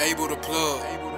Abel the Plug.